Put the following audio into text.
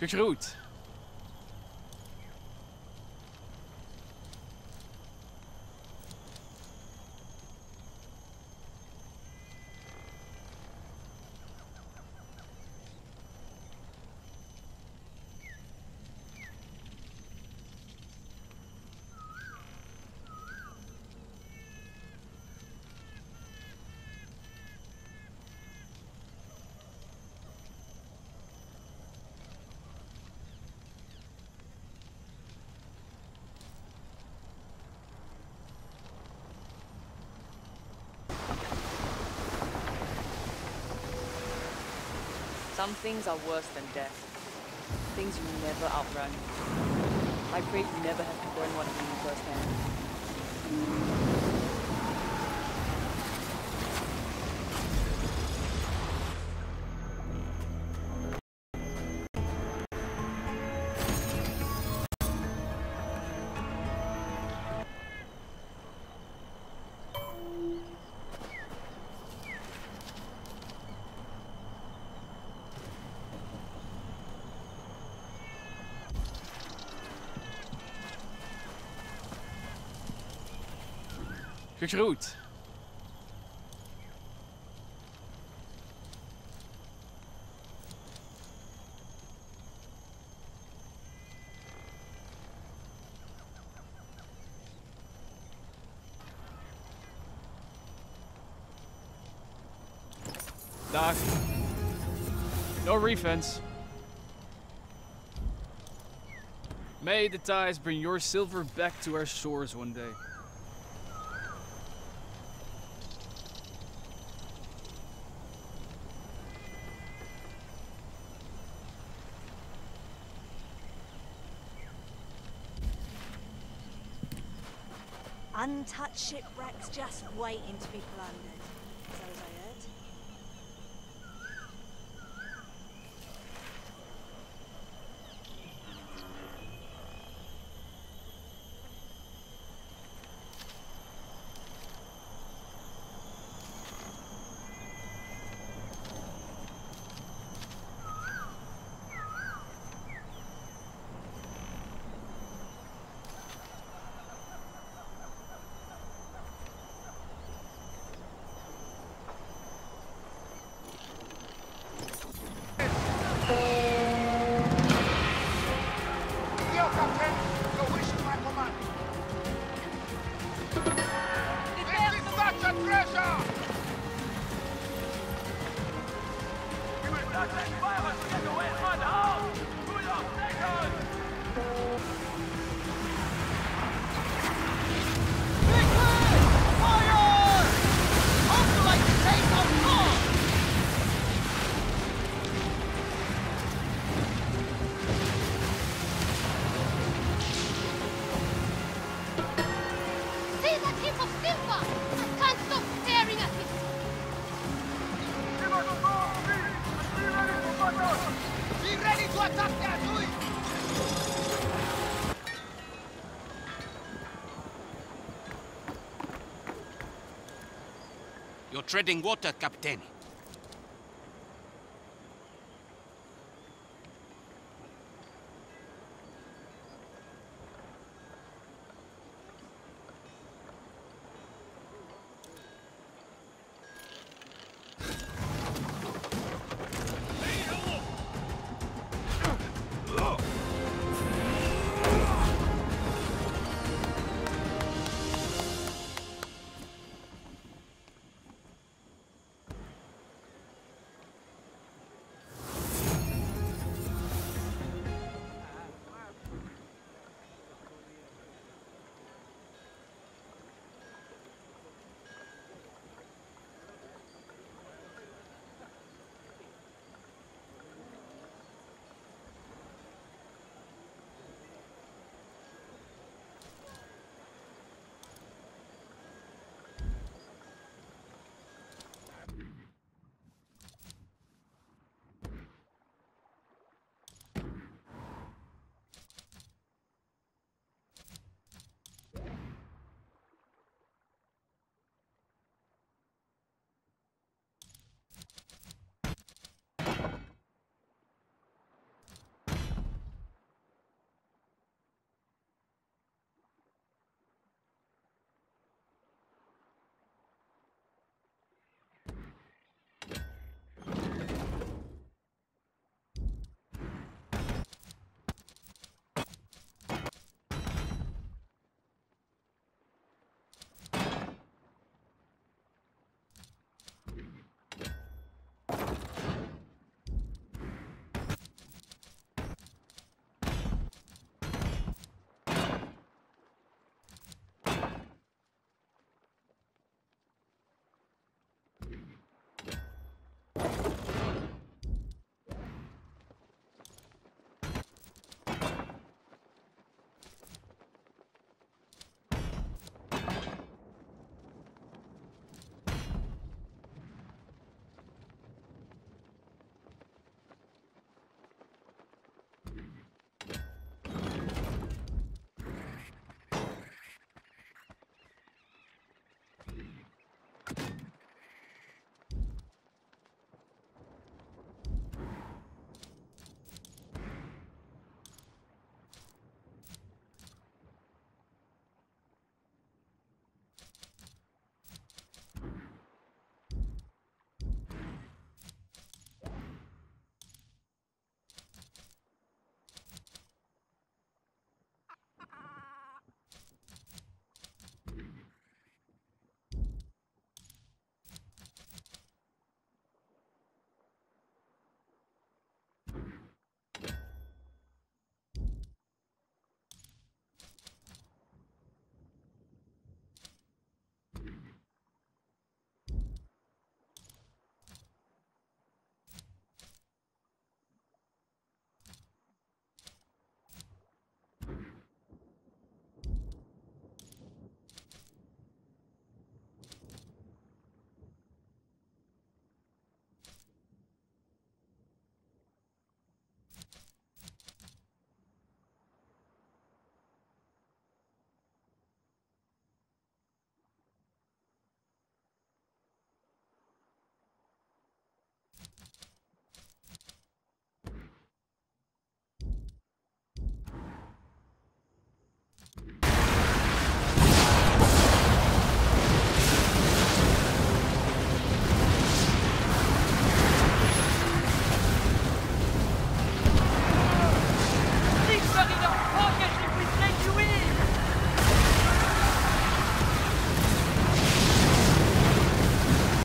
Gegroet. Some things are worse than death. Things you never outrun. I pray you never have to learn one of them firsthand. Gegroet. Doc. No refunds. May the tides bring your silver back to our shores one day. Untouched shipwrecks just waiting to be plundered, so as I heard. Treading water, Captain.